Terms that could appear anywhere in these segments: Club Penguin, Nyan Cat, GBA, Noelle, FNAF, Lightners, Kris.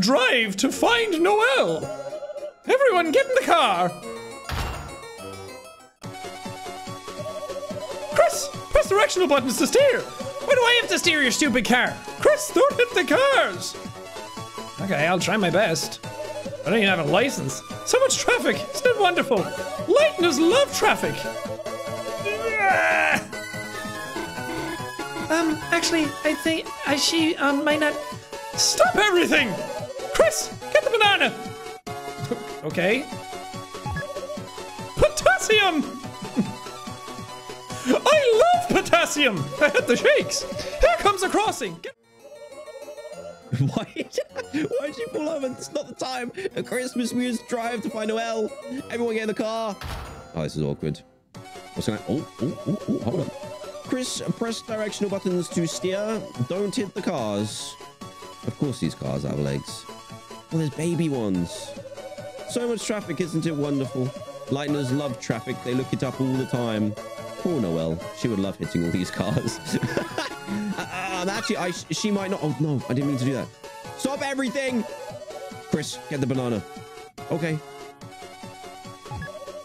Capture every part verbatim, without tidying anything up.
must drive to find Noelle! Everyone get in the car! Kris! Press directional buttons to steer! Why do I have to steer your stupid car? Kris, don't hit the cars! Okay, I'll try my best. I don't even have a license. So much traffic! Isn't it wonderful? Lightners love traffic! Um, actually, I think I she um, might not. Stop everything! Kris, get the banana! Okay. Potassium! I love potassium! I had the shakes! Here comes the crossing! Get Why did you pull over? It's not the time. A Christmas music drive to find Noelle. Everyone get in the car. Oh, this is awkward. What's going on? Oh, oh, oh, oh, hold on. Kris, press directional buttons to steer. Don't hit the cars. Of course these cars have legs. Well, there's baby ones. So much traffic, isn't it wonderful? Lightners love traffic. They look it up all the time. Poor Noelle. She would love hitting all these cars. Um, actually, I, she might not. Oh, no, I didn't mean to do that. Stop everything! Kris, get the banana. Okay.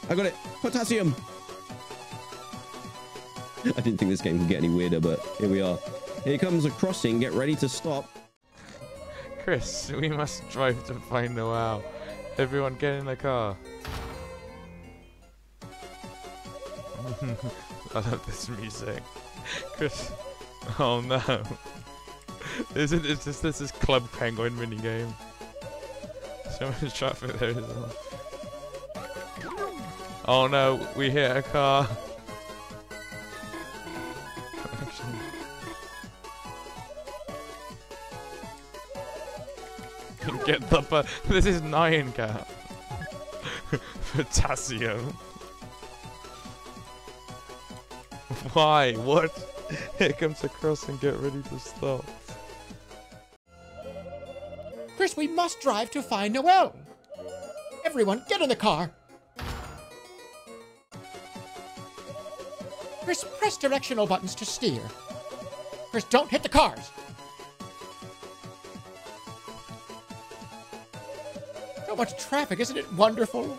I got it. Potassium. I didn't think this game could get any weirder, but here we are. Here comes a crossing. Get ready to stop. Kris, we must drive to find Noelle. Everyone get in the car. I love this music. Kris. Oh no! Isn't it just this is Club Penguin mini game? So much traffic there is. Well. Oh no! We hit a car. Get the bu This is Nyan Cat. Potassium. Why? What? Here comes the crossing, get ready to stop. Kris, we must drive to find Noelle. Everyone, get in the car. Kris, press directional buttons to steer. Kris, don't hit the cars. So much traffic, isn't it wonderful?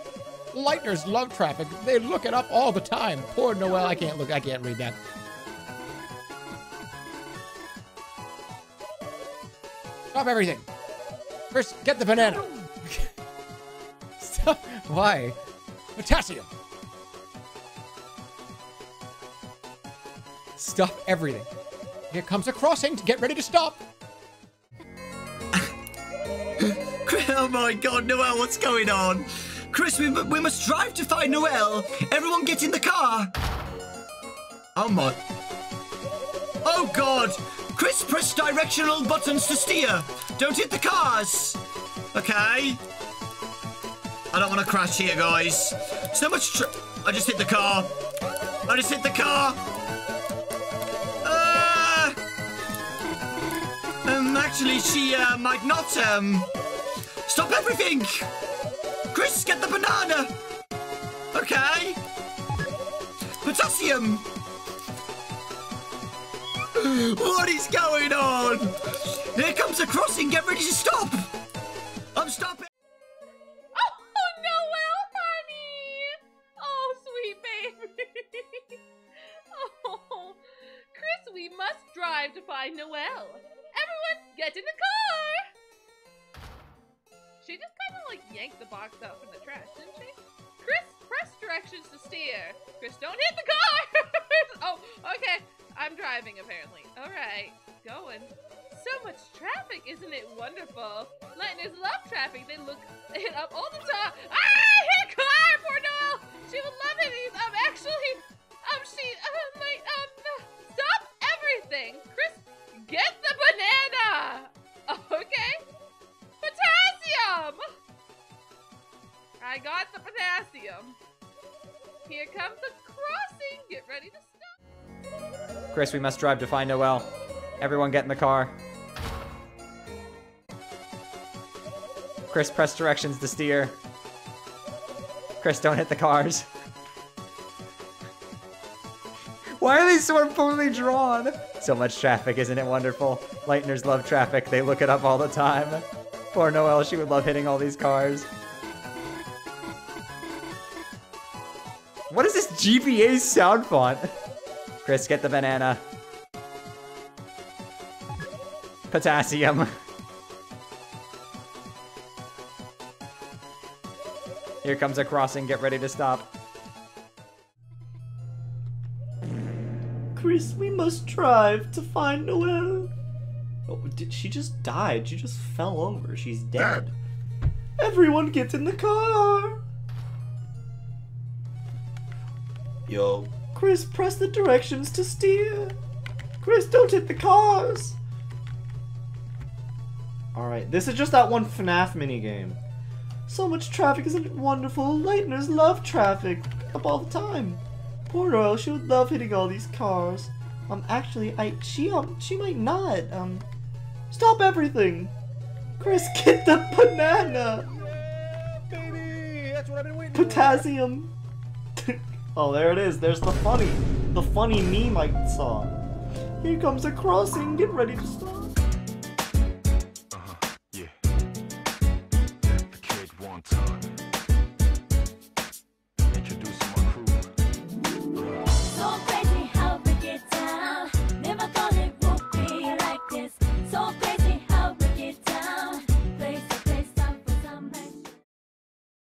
Lightners love traffic. They look it up all the time. Poor Noelle, I can't look, I can't read that. Stop everything. Kris, get the banana. Stop. Why? Potassium. Stop everything. Here comes a crossing. Get ready to stop. Oh my God, Noelle, what's going on? Kris, we, we must drive to find Noelle. Everyone get in the car. Oh my. Oh God. Kris, press directional buttons to steer. Don't hit the cars. Okay. I don't want to crash here, guys. So much tr- I just hit the car. I just hit the car. Uh, um, actually, she uh, might not. Um, stop everything. Kris, get the banana. Okay. Potassium. What is going on? Here comes a crossing. Get ready to stop. I'm stopping. Oh, oh Noelle, honey. Oh, sweet baby. Oh, Kris, we must drive to find Noelle. Everyone, get in the car. She just kind of like yanked the box out from the trash, didn't she? Kris, press directions to steer. Kris, don't hit the car. Oh, okay. I'm driving, apparently. All right, going. So much traffic, isn't it wonderful? Lightners love traffic. They look it up all the time. Ah, hit car, poor Noelle. She would love it. Um, actually, um, she, um, like, um, stop everything. Kris, get the banana. Okay. Potassium. I got the potassium. Here comes the crossing. Get ready to stop. Kris, we must drive to find Noelle. Everyone get in the car. Kris, press directions to steer. Kris, don't hit the cars. Why are they so poorly drawn? So much traffic, isn't it wonderful? Lightners love traffic, they look it up all the time. Poor Noelle, she would love hitting all these cars. What is this G B A sound font? Kris, get the banana. Potassium. Here comes a crossing, get ready to stop. Kris, we must drive to find Noelle. Oh, did she just died? She just fell over. She's dead. Everyone gets in the car. Yo. Kris, press the directions to steer. Kris, don't hit the cars. Alright, this is just that one FNAF minigame. So much traffic, isn't it wonderful? Lightners love traffic up all the time. Poor Noelle, she would love hitting all these cars. Um, actually, I, she, um, she might not, um, stop everything! Kris, get the banana! Baby, that's what I've been waiting for! Potassium! Oh, there it is, there's the funny, the funny meme I saw. Here comes a crossing, get ready to stop.